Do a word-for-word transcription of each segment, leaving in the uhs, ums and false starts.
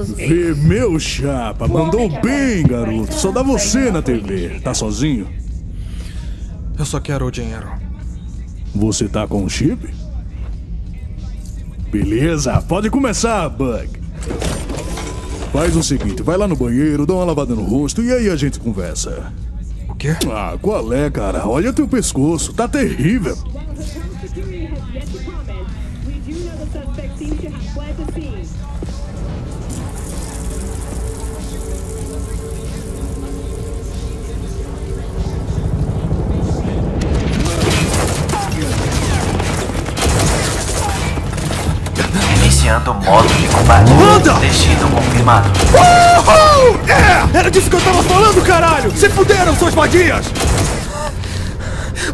os gays. Vê, meu chapa, mandou bem, garoto. Só dá você na T V. Tá sozinho? Eu só quero o dinheiro. Você tá com o chip? Beleza, pode começar, Bug. Faz o seguinte, vai lá no banheiro, dá uma lavada no rosto e aí a gente conversa. O quê? Ah, qual é, cara? Olha teu pescoço, tá terrível. Iniciando o modo de combate. Manda! Destino confirmado. Uhul! É! Era disso que eu tava falando, caralho! Se fuderam, suas vaguias!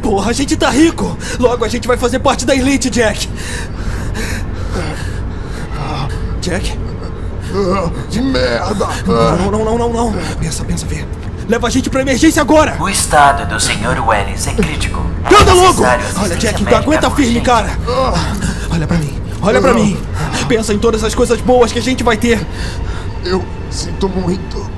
Porra, a gente tá rico! Logo a gente vai fazer parte da elite, Jack! Jack? De merda! Não, não, não, não, não! Pensa, pensa, vê. Leva a gente pra emergência agora! O estado do senhor Welles é crítico. Anda logo! Olha, Jack, aguenta firme, cara! Olha pra mim. Olha pra mim! Pensa em todas as coisas boas que a gente vai ter! Eu sinto muito.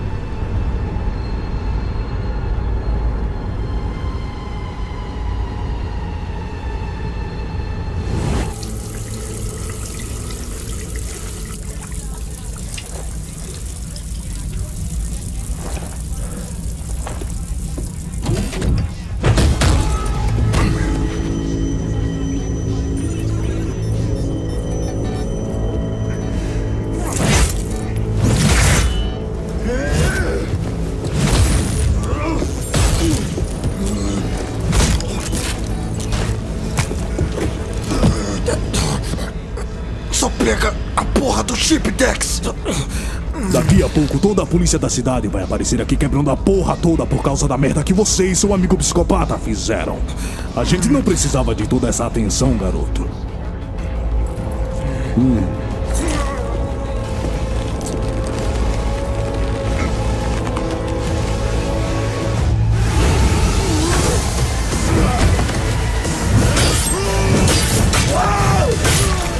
Chip Dex! Daqui a pouco toda a polícia da cidade vai aparecer aqui quebrando a porra toda por causa da merda que você e seu amigo psicopata fizeram. A gente não precisava de toda essa atenção, garoto. Hum.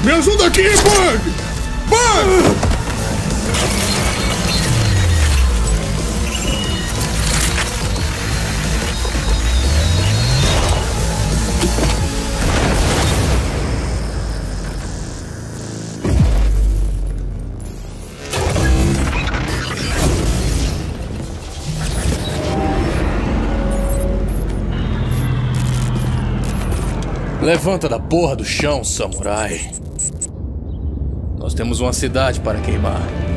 Me ajuda aqui, Bug! Levanta da porra do chão, samurai. Nós temos uma cidade para queimar.